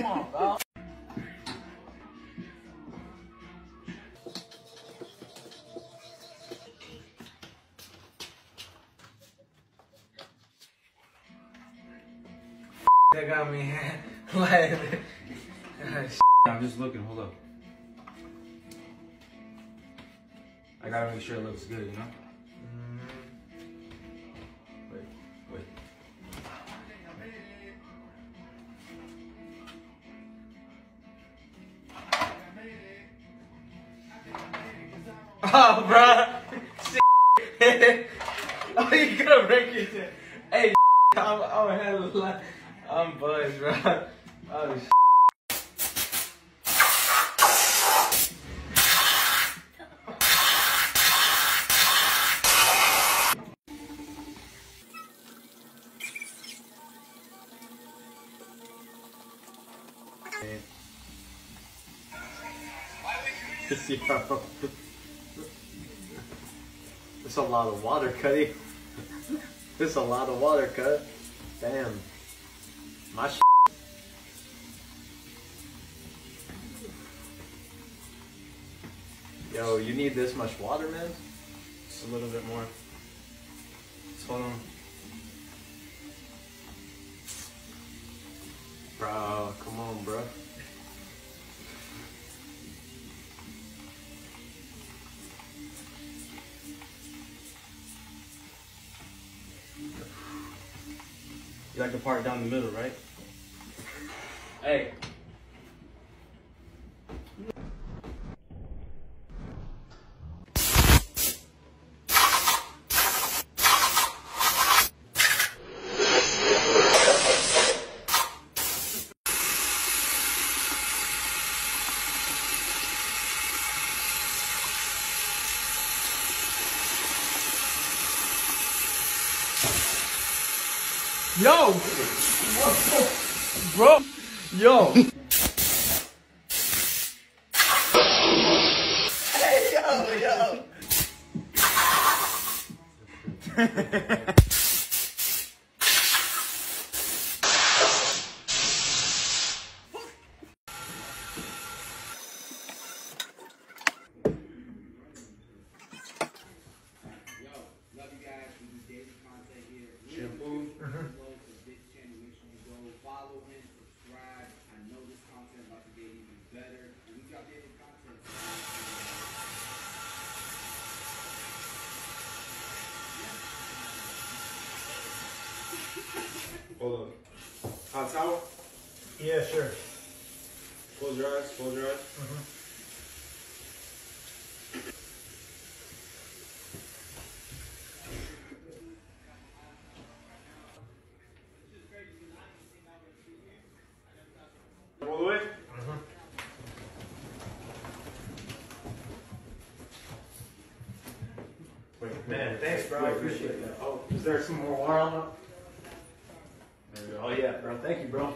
Come on, bro. That got me, like, I'm just looking, hold up. I gotta make sure it looks good, you know? Wait. Oh, bruh. Oh, you gonna break your shit. Hey, I'm hella like, I'm buzzed, bruh. Oh, shit. That's a lot of water, Cuddy. That's a lot of water, Cud. Damn. My shit. Yo, you need this much water, man? Just a little bit more. Just hold on. Bro, come on, bro. You like the part down the middle, right? Hey. Yo! Bro! Yo! Hey, yo! Hold on. Hot towel? Yeah, sure. Close your eyes, close your eyes. All the way? Wait, man, thanks, bro. I appreciate that. Oh, is there some more water on it? Oh yeah, bro. Thank you, bro.